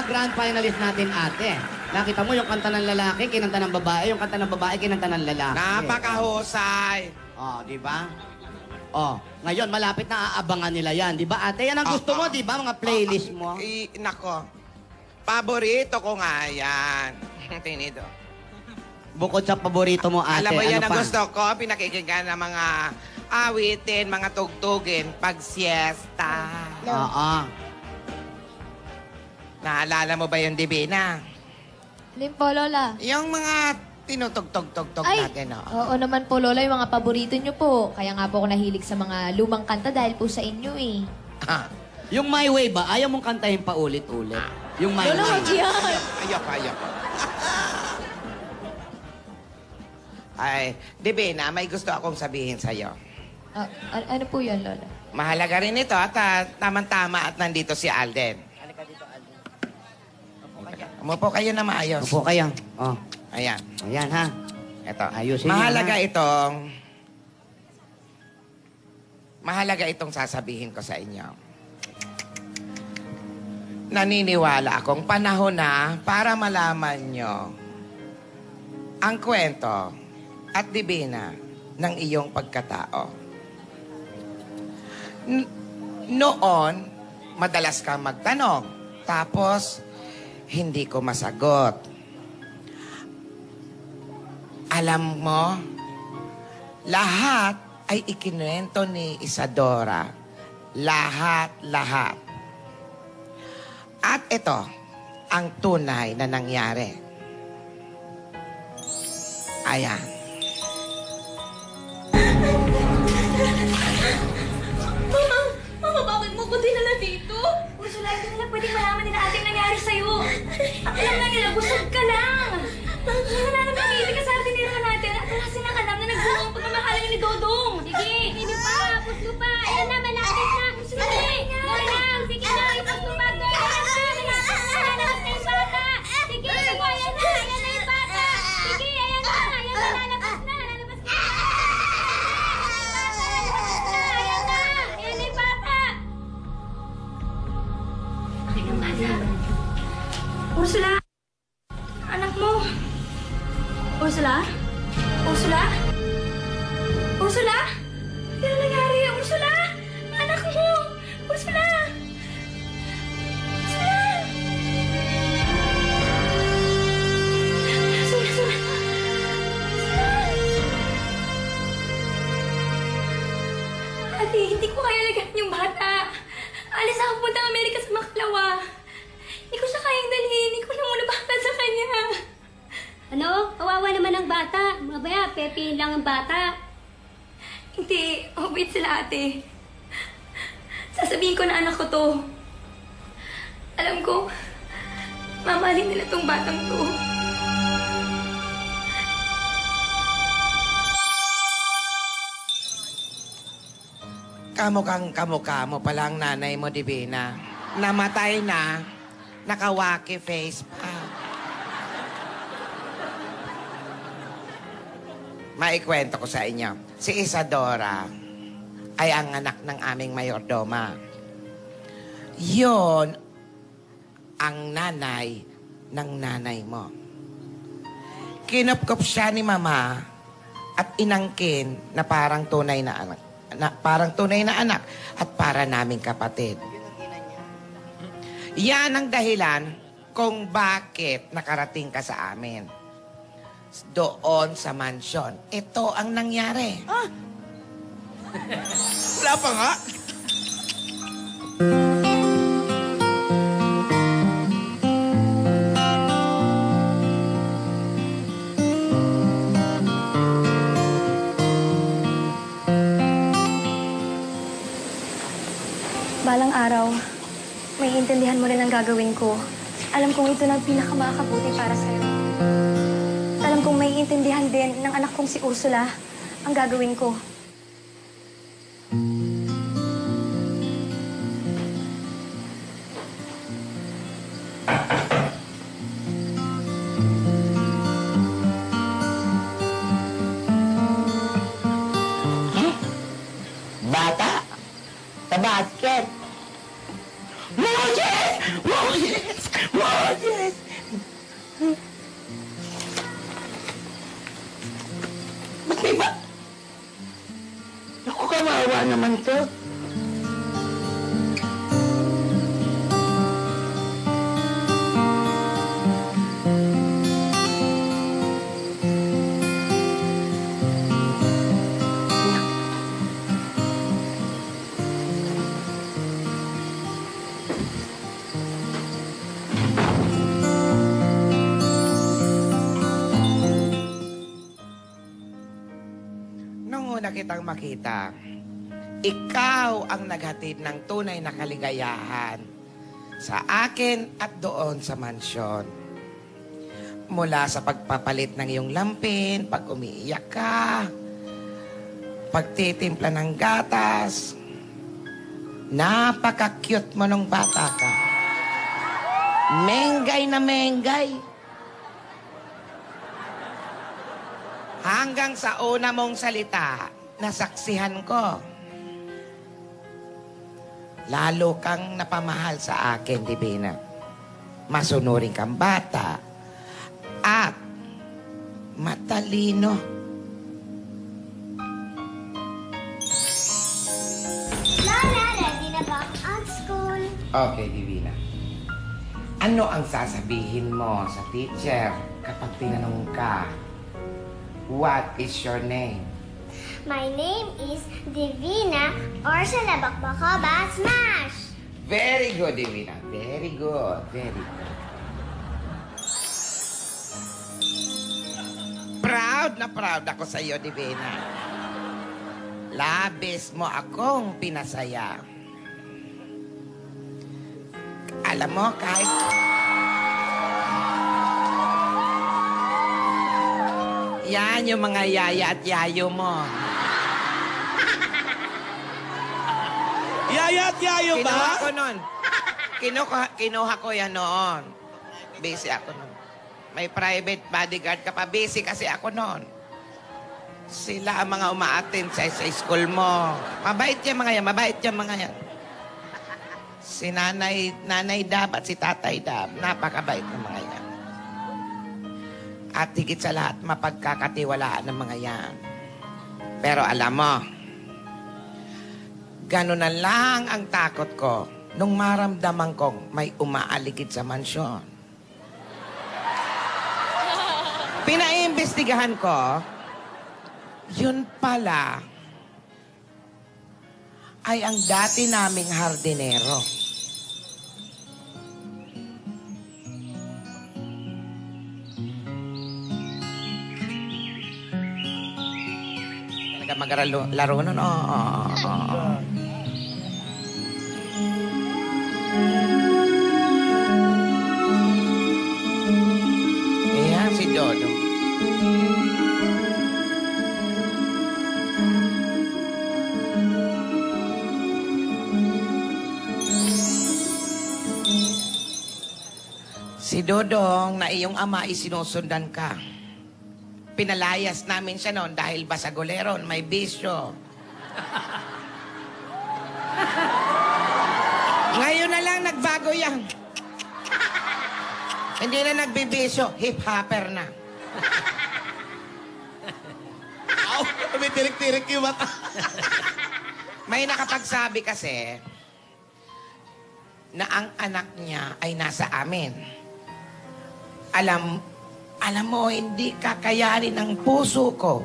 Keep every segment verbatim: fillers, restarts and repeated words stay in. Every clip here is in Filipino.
mga grand finalist natin, ate. Nakita mo yung kanta ng lalaki, kinanta ng babae, yung kanta ng babae, kinanta ng lalaki. Napakahusay! Oh, di ba? Oh, ngayon malapit na aabangan nila yan, di ba, ate? Yan ang gusto oh, oh. mo, di ba? Mga playlist mo. I, nako. Paborito ko nga yan. Tinido. Bukod sa paborito mo, ate, alam mo yan ano ang pa? Gusto ko, pinakikinggan ng mga awitin, mga tugtugin, pag-siesta. Oo. Oh, oh. Naalala mo ba yung Divina? Alin po, Lola? Yung mga tinutugtog-tugtog natin, oo. Oh. Oo naman po, Lola, yung mga paborito nyo po. Kaya nga po ako nahilig sa mga lumang kanta dahil po sa inyo, eh. Ah. Yung My Way ba? Ayaw mong kantahin pa ulit-ulit. Ah. Yung My Lola, Way. Lola, wag yan! Ayok, ayok. Ay, Divina, may gusto akong sabihin sa'yo. Uh, ano po yun, Lola? Mahalaga rin ito at uh, tamang-tama at nandito si Alden. Halika dito, Alden. Opo kayo. Umupo kayo na maayos. Opo kayo. Oh. Ayan. Ayan, ha? Ito. Ayusin mahalaga yan, itong... Mahalaga itong sasabihin ko sa inyo. Naniniwala akong panahon na para malaman nyo ang kwento at dibina ng iyong pagkatao. N noon, madalas kang magtanong, tapos hindi ko masagot. Alam mo, lahat ay ikinuwento ni Isidora. Lahat, lahat. At ito, ang tunay na nangyari. Ayan. Mama! Mama, bakit mo ko dinala dito? Ursula, ito na lang pwedeng malaman din na ating nangyari sa'yo. Alam na nila, busog ka lang. Nangananap na baby ka sa artinira natin at wala sinakanap na nagbuo ang pagmamahalan ni Dodong. Sige, hindi pa, puso pa. Ayan na, malapit na. Ursula, sige, gawin lang. Sige na, puso pa. Gawin lang. Nanganap na yung bata. Sige, sige, ayan na, ayan na. Ursula! Anak mo! Ursula? Ursula? Ursula? Ano nangyari? Ursula! Anak mo! Ursula! Ursula! Ursula! Ursula! Ate, hindi ko kaya lagaan yung bata. Alis ako punta ng Amerika sa Maklawa. Hindi ko siya kayang dalhin. Hindi ko na muna bahala sa kanya. Ano? Kawawa naman ang bata. Mabaya, pepehin lang ang bata. Hindi. Oh, wait sila, ate. Sasabihin ko na anak ko to. Alam ko, mamahalin nila tong batang to. Kamukhang kamukha mo pala ang nanay mo, Divina. Namatay na. Naka-wacky face pa. Maikwento ko sa inyo, si Isidora ay ang anak ng aming mayordoma. Yun ang nanay ng nanay mo. Kinupkup siya ni mama at inangkin na parang tunay na anak. Na, parang tunay na anak at para naming kapatid. Yan ang dahilan kung bakit nakarating ka sa amin. Doon sa mansion. Ito ang nangyari. Ah. Wala pa nga. Balang araw, may intindihan mo rin ang gagawin ko. Alam kong ito na ang pinakamakabuti para sa'yo. Alam kong may intindihan din ng anak kong si Ursula ang gagawin ko. Huh? Bata! Sa basket! Rogelios! Rogelios! Rogelios! Uncle? Kitang makita. Ikaw ang naghatid ng tunay na kaligayahan sa akin at doon sa mansyon. Mula sa pagpapalit ng iyong lampin, pag umiiyak ka, pagtitimpla ng gatas, napaka-cute mo nung bata ka. Menggay na menggay. Hanggang sa una mong salita, nasaksihan ko. Lalo kang napamahal sa akin, Divina. Masunurin kang bata at matalino. Lola, ready na ba ang school? Okay, Divina. Ano ang sasabihin mo sa teacher kapag tinanong ka? What is your name? My name is Divina Ursula Bokbokova Smash! Very good, Divina. Very good. Very good. Proud na proud ako sa iyo, Divina. Labis mo akong pinasaya. Alam mo, kahit... Yan yung mga yaya at yayo mo. Yaya at yayo ba? Kinuha ko nun. Kinuha, kinuha ko yan noon. Busy ako nun. May private bodyguard ka pa. Busy kasi ako noon. Sila ang mga umaattend sa, sa school mo. Mabait yan mga yan. Mabait yan mga yan. Si nanay, nanay Dab at si tatay Dab. Napakabait ng mga yan. At higit sa lahat, mapagkakatiwalaan ng mga yan. Pero alam mo, ganun na lang ang takot ko nung maramdaman kong may umaaligid sa mansyon. Pinaimbestigahan ko, yun pala ay ang dati naming hardinero. Maglaro nun, oo. Oh, oh. Ayan, si Dodong. Si Dodong na iyong ama ay sinusundan ka. Pinalayas namin siya noon dahil basagolero, may bisyo. Ngayon na lang nagbago yan. Hindi na nagbibisyo, hip-hopper na. Aw, may tirik-tirik yung mata. May nakapagsabi kasi na ang anak niya ay nasa amin. Alam Alam mo, hindi kakayanin ng puso ko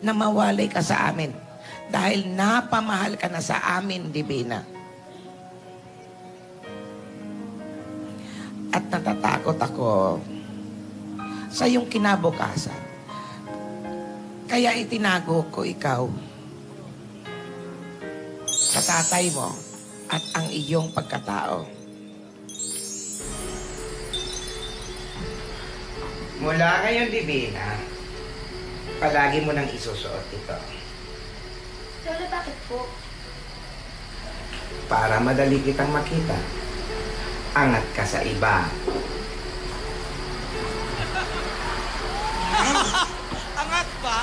na mawalay ka sa amin dahil napamahal ka na sa amin, Divina. At natatakot ako sa iyong kinabukasan. Kaya itinago ko ikaw sa tatay mo at ang iyong pagkatao. Mula ngayon, Divina, palagi mo nang isusuot ito. Lola, bakit po? Para madali kitang makita. Angat ka sa iba. Angat ba?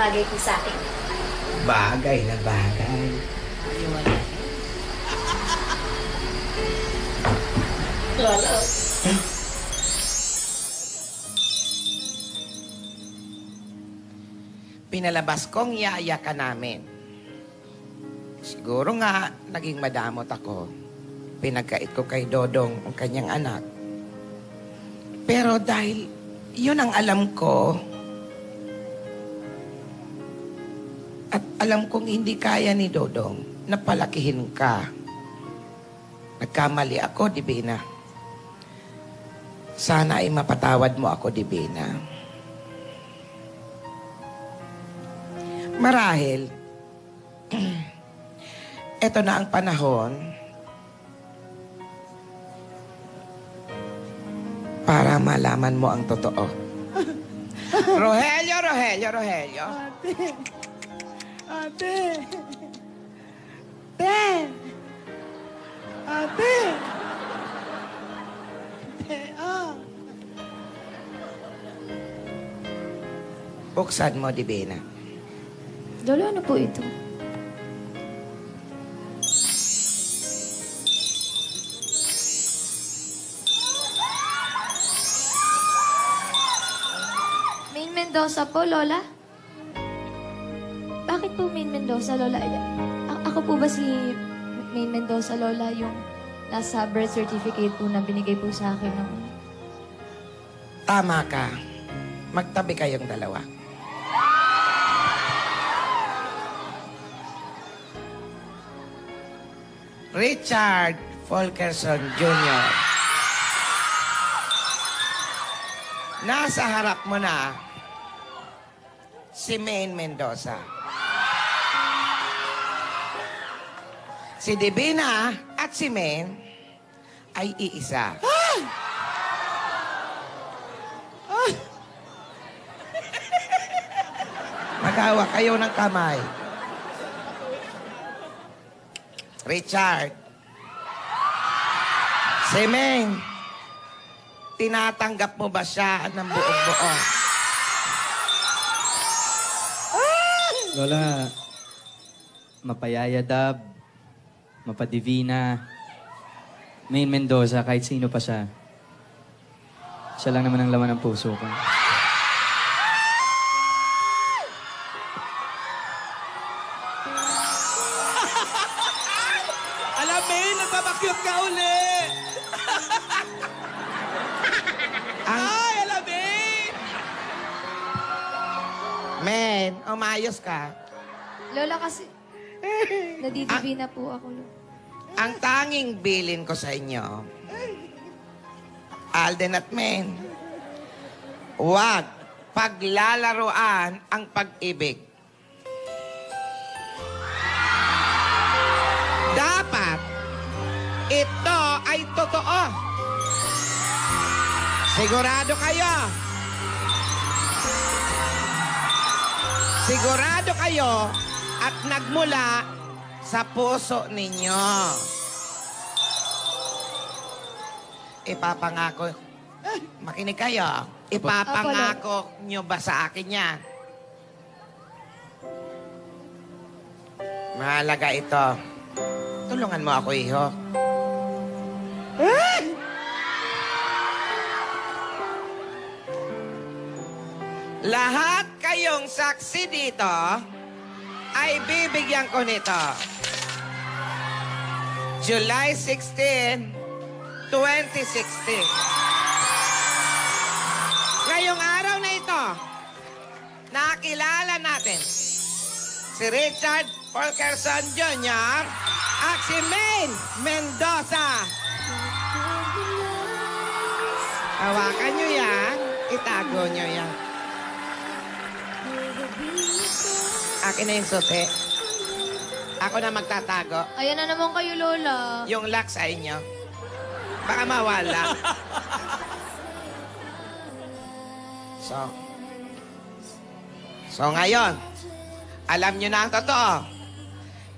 Bagay ko sa akin. Bagay na bagay. Lola. Eh? Pinalabas kong yaya ka namin. Siguro nga, naging madamot ako. Pinagkait ko kay Dodong ang kanyang anak. Pero dahil yun ang alam ko, at alam kong hindi kaya ni Dodong na palakihin ka. Nagkamali ako, Divina. Sana ay mapatawad mo ako, Divina. Marahil, eto na ang panahon para malaman mo ang totoo. Rogelio, Rogelio, Rogelio. Ate. Ate. Ate. Ate. Ate, oh. Buksan mo, Divina. Lolo, ano po ito? Mendoza po, Lola? Bakit po Maine Mendoza, Lola? A ako po ba si Maine Mendoza, Lola, yung nasa birth certificate po na binigay po sa akin ng... Tama ka. Magtabi kayong dalawa. Richard Fulkerson Junior Nasa harap mo na si Maine Mendoza. Si Divina at si Maine ay iisa. Ah! Ah! Magawa kayo ng kamay. Richard. Si Maine, tinatanggap mo ba siya ng buong-buo? Lola, mapayayadab, mapadivina, Maine Mendoza, kahit sino pa siya. Siya lang naman ang laman ng puso ko. Alam, Maine, nagbabakyot ka uli! Men, umayos ka. Lola, kasi nadidivina na po ako. Lola. Ang tanging bilin ko sa inyo, Alden at Men, huwag paglalaroan ang pag-ibig. Dapat ito ay totoo. Sigurado kayo. Sigurado kayo at nagmula sa puso ninyo. Ipapangako. Makinig kayo. Ipapangako nyo ba sa akin yan? Mahalaga ito. Tulungan mo ako, iho. Lahat kayong saksi dito ay bibigyan ko nito. July sixteen, twenty sixteen. Ngayong araw na ito, nakilala natin si Richard Fulkerson Junior at si Maine Mendoza. Hawakan nyo yan, itago nyo yan. Akin na yung sote. Ako na magtatago. Ayan na naman kayo, Lola. Yung lock sa inyo. Baka mawala. So, so ngayon, alam nyo na ang totoo.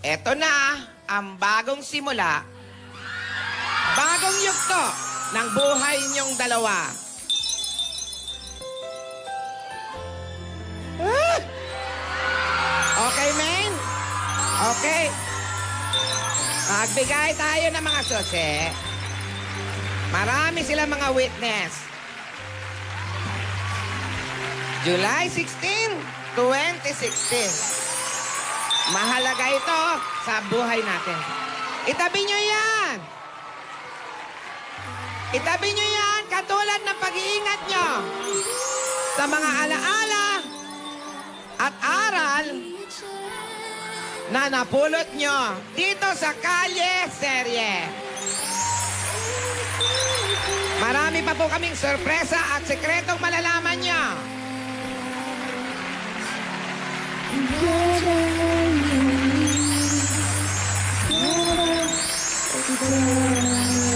Eto na ang bagong simula, bagong yugto ng buhay nyong dalawa. Okay, men? Okay. Magbigay tayo ng mga susi. Marami sila mga witness. July sixteen, twenty sixteen. Mahalaga ito sa buhay natin. Itabi nyo yan! Itabi nyo yan katulad ng pag-iingat nyo sa mga alaala at aral na napulot nyo dito sa Kalye Serye. Marami pa po kaming sorpresa at sekretong malalaman nyo. Thank you.